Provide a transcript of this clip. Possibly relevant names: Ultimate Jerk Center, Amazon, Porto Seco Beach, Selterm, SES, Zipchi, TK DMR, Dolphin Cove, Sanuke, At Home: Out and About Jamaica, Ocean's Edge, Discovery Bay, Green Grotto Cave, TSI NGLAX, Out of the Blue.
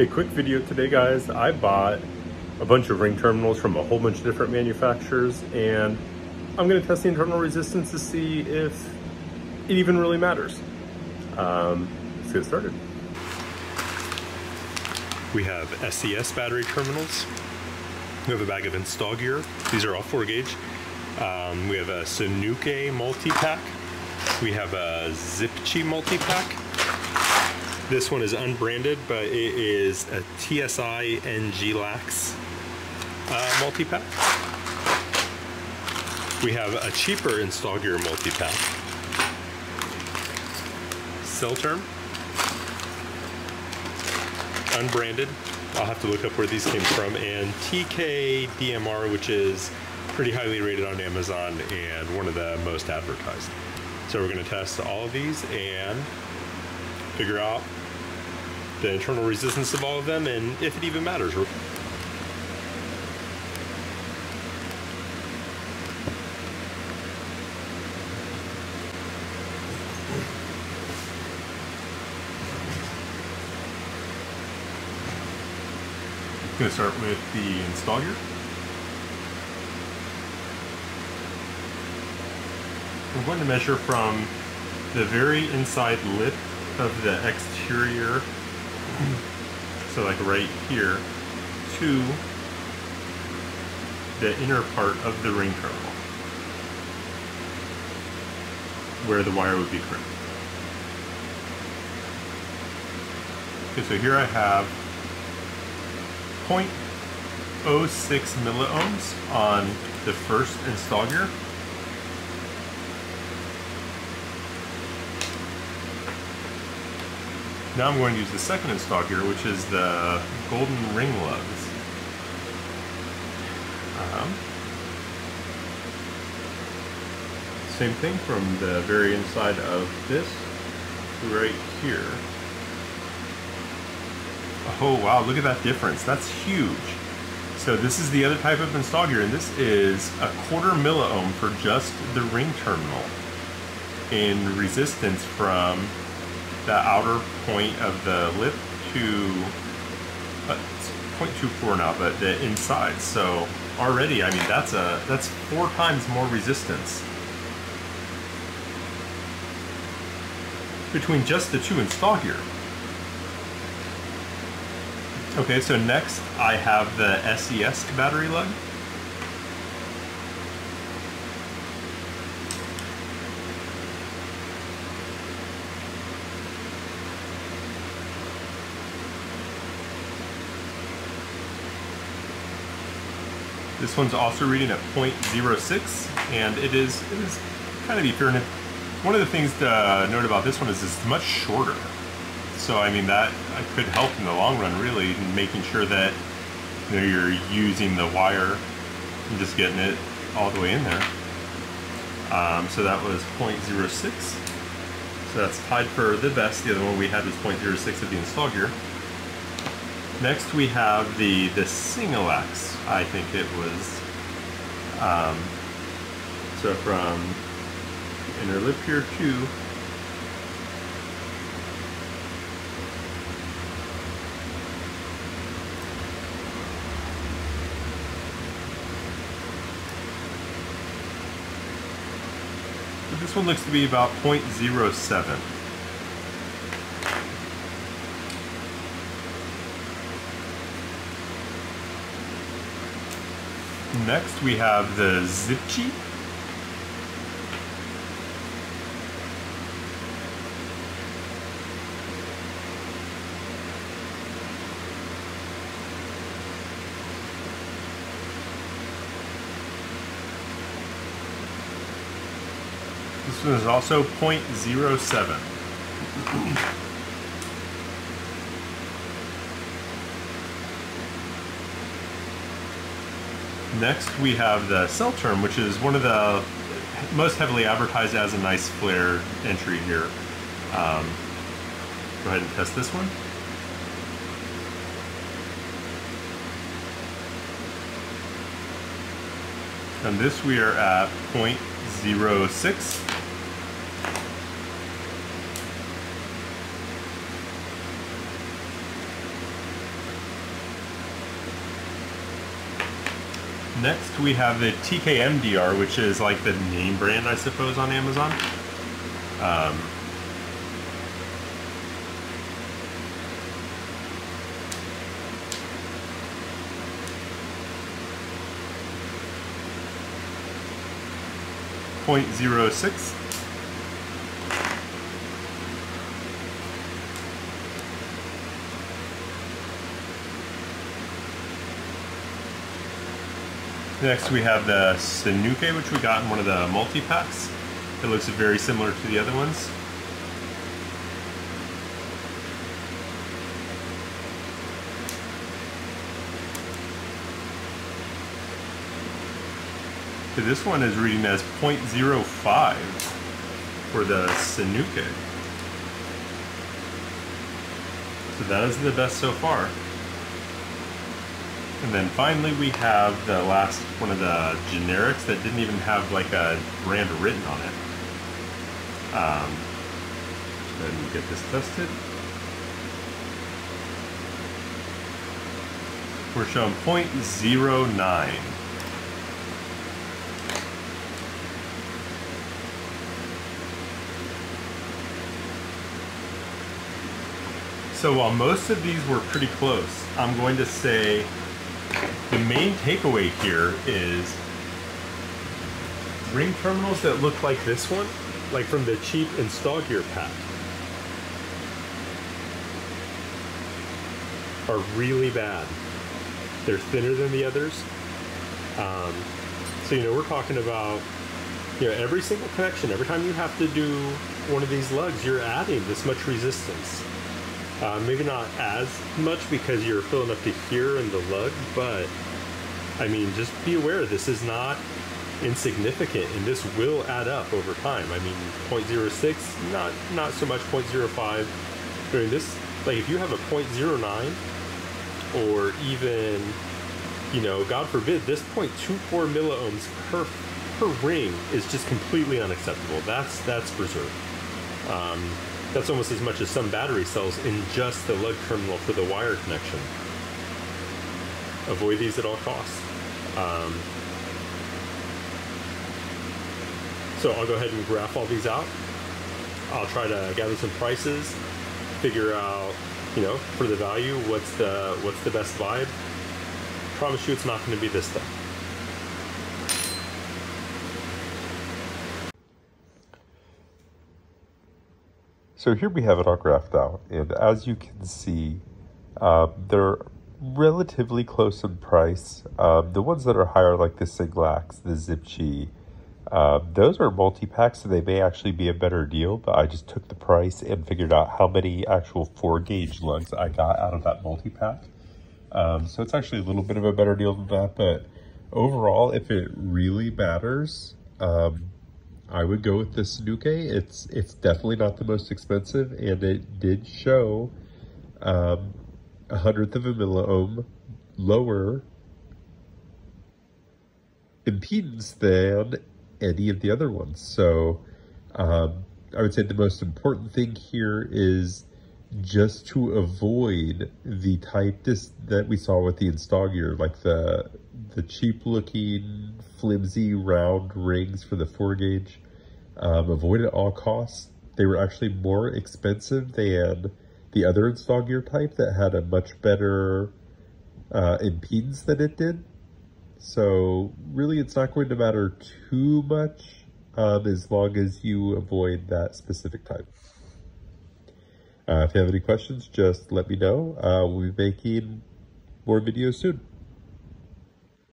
Hey, quick video today, guys. I bought a bunch of ring terminals from a whole bunch of different manufacturers, and I'm gonna test the internal resistance to see if it even really matters. Let's get started. We have SES battery terminals. We have a bag of install gear. These are all 4-gauge. We have a Sanuke multi-pack. We have a Zipchi multi-pack. This one is unbranded, but it is a TSI NGLAX multi-pack. We have a cheaper install gear multi-pack. Selterm. Unbranded. I'll have to look up where these came from. And TK DMR, which is pretty highly rated on Amazon and one of the most advertised. So we're gonna test all of these and figure out the internal resistance of all of them and if it even matters. I'm going to start with the install gear. I'm going to measure from the very inside lip of the exterior, so like right here, to the inner part of the ring terminal where the wire would be crimped. Okay, so here I have 0.06 milliohms on the first install gear. Now I'm going to use the second install gear, which is the golden ring lugs. Same thing from the very inside of this, right here. Oh wow, look at that difference, that's huge. So this is the other type of install gear, and this is a 1/4 milliohm for just the ring terminal in resistance from the outer point of the lip to, it's 0.24 now, but the inside. So already, I mean, that's 4 times more resistance between just the 2 install gear. Okay, so next I have the SES battery lug. This one's also reading at 0.06, and it is kind of deeper. And one of the things to note about this one is it's much shorter. So I mean, that could help in the long run, really, in making sure that, you know, you're using the wire and just getting it all the way in there. So that was 0.06. So that's tied for the best. The other one we had was 0.06 of the install gear. Next we have the Singalax, I think it was. So from inner lip here to this one looks to be about 0.07. Next we have the Zipchi. This one is also 0.07. Next we have the Selterm, which is one of the most heavily advertised as a nice flare entry here. Go ahead and test this one. And this we are at 0.06. Next we have the TK MDR, which is like the name brand, I suppose, on Amazon. .06. Next we have the Sanuke, which we got in one of the multi-packs. It looks very similar to the other ones. Okay, this one is reading as .05 for the Sanuke. So that is the best so far. And then finally we have the last one of the generics that didn't even have like a brand written on it. Go ahead and get this tested. We're showing .09. So while most of these were pretty close, I'm going to say the main takeaway here is ring terminals that look like this one, like from the cheap install gear pack, are really bad. They're thinner than the others. So, you know, we're talking about, you know, every single connection, every time you have to do one of these lugs, you're adding this much resistance. Maybe not as much because you're filling up to here in the lug, but I mean, just be aware this is not insignificant and this will add up over time. I mean, 0.06, not so much 0.05. I mean, this, like if you have a 0.09 or even, you know, God forbid, this 0.24 milliohms per ring is just completely unacceptable. That's berserk. That's almost as much as some battery cells in just the lug terminal for the wire connection. Avoid these at all costs. So I'll go ahead and graph all these out. I'll try to gather some prices, figure out, you know, for the value, what's the best vibe. Promise you it's not going to be this stuff. So here we have it all graphed out, and as you can see, they're relatively close in price. The ones that are higher, like the NGLAX, the Zipchi, those are multi-packs, so they may actually be a better deal, but I just took the price and figured out how many actual 4-gauge lugs I got out of that multi-pack. So it's actually a little bit of a better deal than that, but overall, if it really matters, I would go with the Sanuke. It's definitely not the most expensive, and it did show 1/100 of a milliohm lower impedance than any of the other ones. So I would say the most important thing here is just to avoid the type that we saw with the install gear, like the cheap looking flimsy round rings for the 4-gauge. Avoid at all costs. They were actually more expensive than the other install gear type that had a much better impedance than it did. So really it's not going to matter too much as long as you avoid that specific type. If you have any questions, just let me know. We'll be making more videos soon.